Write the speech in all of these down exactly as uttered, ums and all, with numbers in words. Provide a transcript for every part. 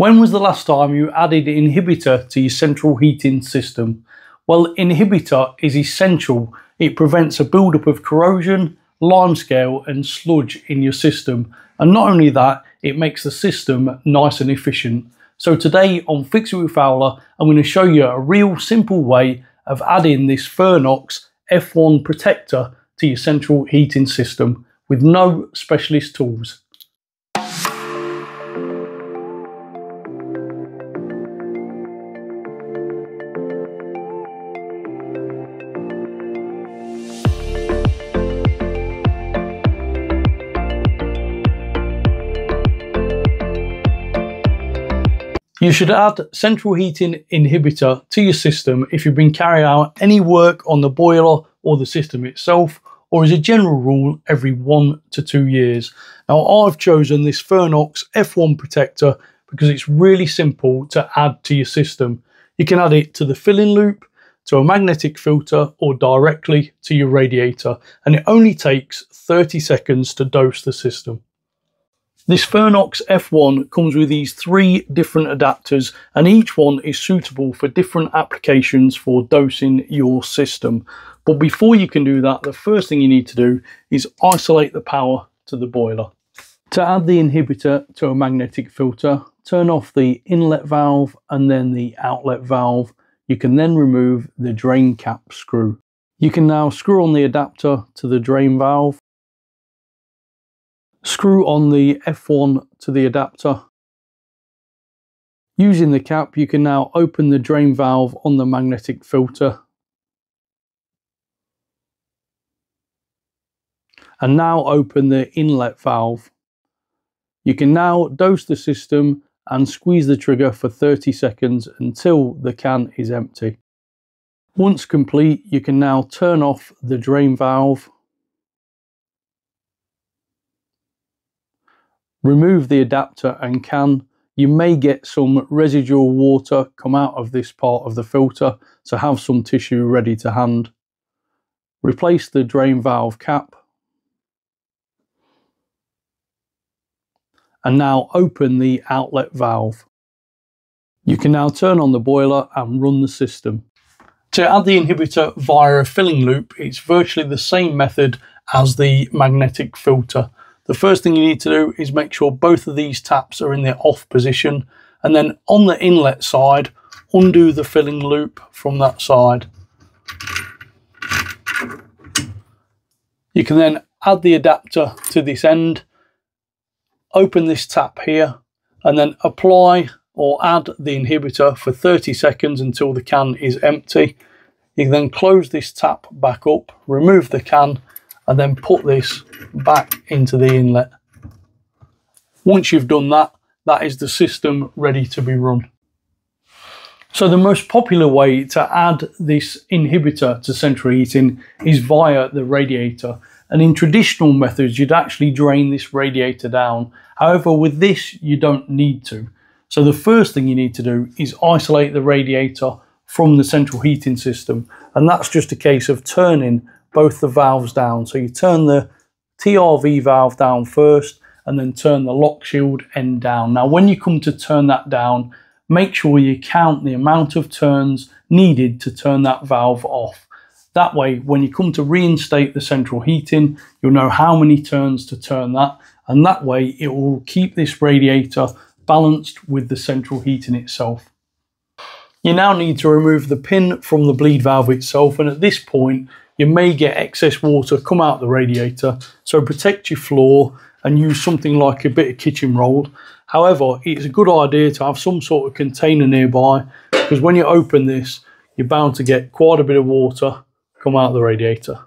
When was the last time you added an inhibitor to your central heating system? Well, inhibitor is essential. It prevents a buildup of corrosion, limescale and sludge in your system. And not only that, it makes the system nice and efficient. So today on Fix It With Fowler, I'm going to show you a real simple way of adding this Fernox F one Protector to your central heating system with no specialist tools. You should add central heating inhibitor to your system if you've been carrying out any work on the boiler or the system itself, or as a general rule every one to two years. Now I've chosen this Fernox F one Protector because it's really simple to add to your system. You can add it to the filling loop, to a magnetic filter or directly to your radiator, and it only takes thirty seconds to dose the system. This Fernox F one comes with these three different adapters, and each one is suitable for different applications for dosing your system. But before you can do that, the first thing you need to do is isolate the power to the boiler. To add the inhibitor to a magnetic filter, turn off the inlet valve and then the outlet valve. You can then remove the drain cap screw. You can now screw on the adapter to the drain valve. Screw on the F one to the adapter. Using the cap, you can now open the drain valve on the magnetic filter. And now open the inlet valve. You can now dose the system and squeeze the trigger for thirty seconds until the can is empty. Once complete, you can now turn off the drain valve. Remove the adapter and can. You may get some residual water come out of this part of the filter, so have some tissue ready to hand. Replace the drain valve cap. And now open the outlet valve. You can now turn on the boiler and run the system. To add the inhibitor via a filling loop, it's virtually the same method as the magnetic filter. The first thing you need to do is make sure both of these taps are in their off position, and then on the inlet side, undo the filling loop from that side. You can then add the adapter to this end, open this tap here, and then apply or add the inhibitor for thirty seconds until the can is empty. You can then close this tap back up, remove the can, and then put this back into the inlet. Once you've done that, that is the system ready to be run. So the most popular way to add this inhibitor to central heating is via the radiator. And in traditional methods, you'd actually drain this radiator down. However, with this, you don't need to. So the first thing you need to do is isolate the radiator from the central heating system. And that's just a case of turning both the valves down. So you turn the T R V valve down first and then turn the lock shield end down. Now when you come to turn that down, make sure you count the amount of turns needed to turn that valve off. That way, when you come to reinstate the central heating, you'll know how many turns to turn that, and that way it will keep this radiator balanced with the central heating itself. You now need to remove the pin from the bleed valve itself, and at this point you may get excess water come out the radiator, so protect your floor and use something like a bit of kitchen roll. However, it's a good idea to have some sort of container nearby, because when you open this, you're bound to get quite a bit of water come out the radiator.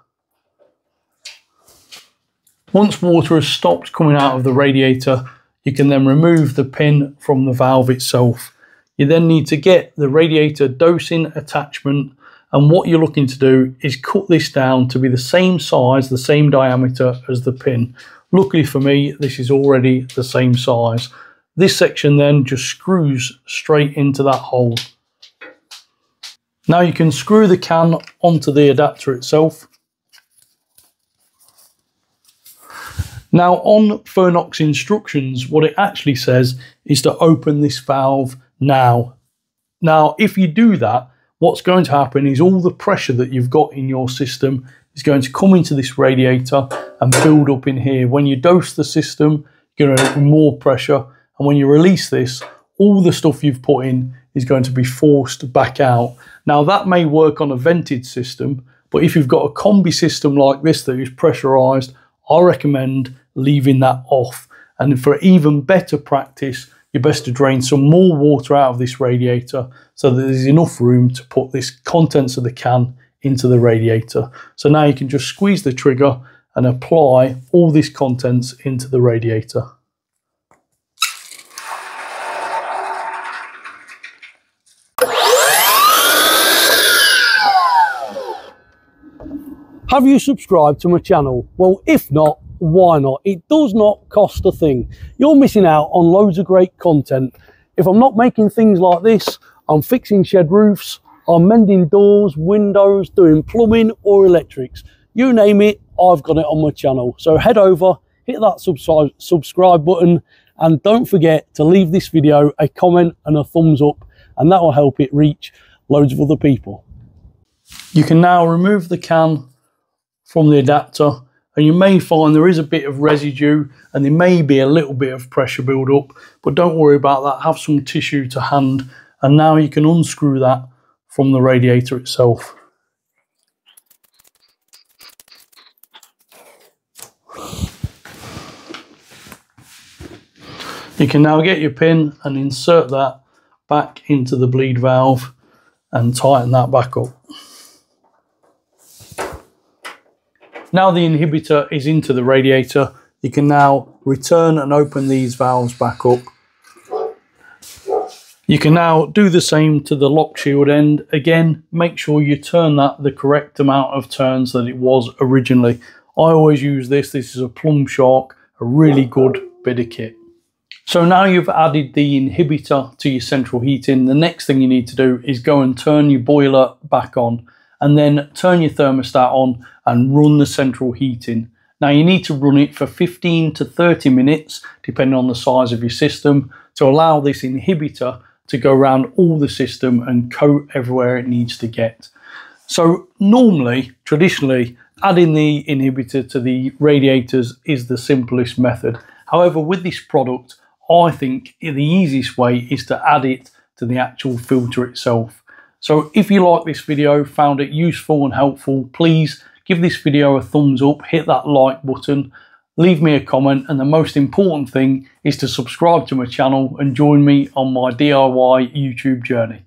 Once water has stopped coming out of the radiator, you can then remove the pin from the valve itself. You then need to get the radiator dosing attachment. And what you're looking to do is cut this down to be the same size, the same diameter as the pin. Luckily for me, this is already the same size. This section then just screws straight into that hole. Now you can screw the can onto the adapter itself. Now on Fernox instructions, what it actually says is to open this valve now. Now, if you do that, what's going to happen is all the pressure that you've got in your system is going to come into this radiator and build up in here. When you dose the system, you're going to have more pressure. And when you release this, all the stuff you've put in is going to be forced back out. Now that may work on a vented system, but if you've got a combi system like this that is pressurized, I recommend leaving that off. And for even better practice, you're best to drain some more water out of this radiator so that there's enough room to put this contents of the can into the radiator. So now you can just squeeze the trigger and apply all this contents into the radiator. Have you subscribed to my channel? Well, if not, why not? It does not cost a thing. You're missing out on loads of great content. If I'm not making things like this, I'm fixing shed roofs, I'm mending doors, windows, doing plumbing or electrics. You name it, I've got it on my channel. So head over, hit that subscribe, subscribe button, and don't forget to leave this video a comment and a thumbs up, and that will help it reach loads of other people. You can now remove the can from the adapter, and you may find there is a bit of residue and there may be a little bit of pressure build up, but don't worry about that. Have some tissue to hand, and now you can unscrew that from the radiator itself. You can now get your pin and insert that back into the bleed valve and tighten that back up. Now the inhibitor is into the radiator, you can now return and open these valves back up. You can now do the same to the lock shield end. Again, make sure you turn that the correct amount of turns that it was originally. I always use this. This is a PLUMBSHARK, a really good bit of kit. So now you've added the inhibitor to your central heating. The next thing you need to do is go and turn your boiler back on, and then turn your thermostat on and run the central heating. Now you need to run it for fifteen to thirty minutes, depending on the size of your system, to allow this inhibitor to go around all the system and coat everywhere it needs to get. So normally, traditionally, adding the inhibitor to the radiators is the simplest method. However, with this product, I think the easiest way is to add it to the actual filter itself. So if you like this video, found it useful and helpful, please give this video a thumbs up, hit that like button, leave me a comment, and the most important thing is to subscribe to my channel and join me on my D I Y YouTube journey.